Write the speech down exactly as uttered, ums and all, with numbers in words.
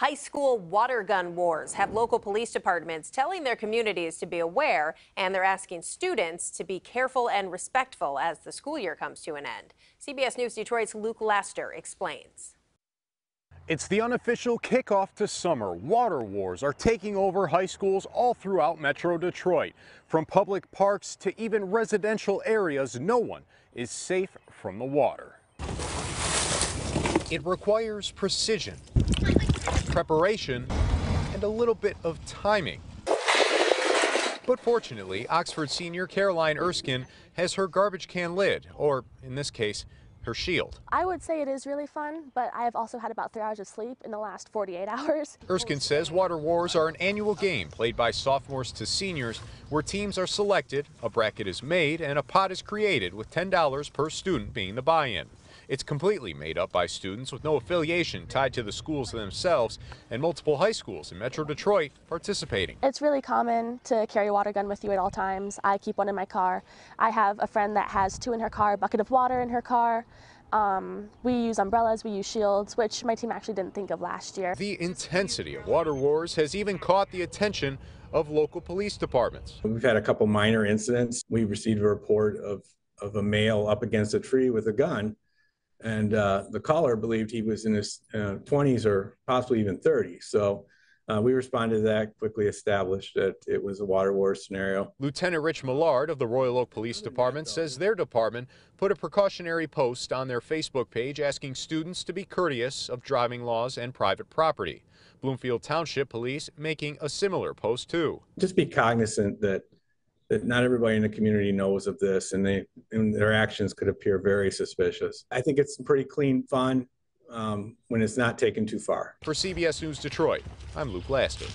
High school water gun wars have local police departments telling their communities to be aware, and they're asking students to be careful and respectful as the school year comes to an end. C B S News Detroit's Luke Laster explains. It's the unofficial kickoff to summer. Water wars are taking over high schools all throughout Metro Detroit. From public parks to even residential areas, no one is safe from the water. It requires precision, preparation, and a little bit of timing. But fortunately, Oxford senior Caroline Erskine has her garbage can lid, or in this case, her shield. I would say it is really fun, but I have also had about three hours of sleep in the last forty-eight hours. Erskine says water wars are an annual game played by sophomores to seniors where teams are selected, a bracket is made, and a pot is created with ten dollars per student being the buy-in. It's completely made up by students with no affiliation tied to the schools themselves, and multiple high schools in Metro Detroit participating. It's really common to carry a water gun with you at all times. I keep one in my car. I have a friend that has two in her car, a bucket of water in her car. Um, we use umbrellas, we use shields, which my team actually didn't think of last year. The intensity of water wars has even caught the attention of local police departments. We've had a couple minor incidents. We received a report of, of a male up against a tree with a gun. And uh, the caller believed he was in his uh, twenties or possibly even thirties. So uh, we responded to that, quickly established that it was a water war scenario. Lieutenant Rich Millard of the Royal Oak Police Department says their department put a precautionary post on their Facebook page asking students to be courteous of driving laws and private property. Bloomfield Township Police making a similar post too. Just be cognizant that that not everybody in the community knows of this, and they and their actions could appear very suspicious. I think it's pretty clean fun um, when it's not taken too far. For C B S News Detroit, I'm Luke Laster.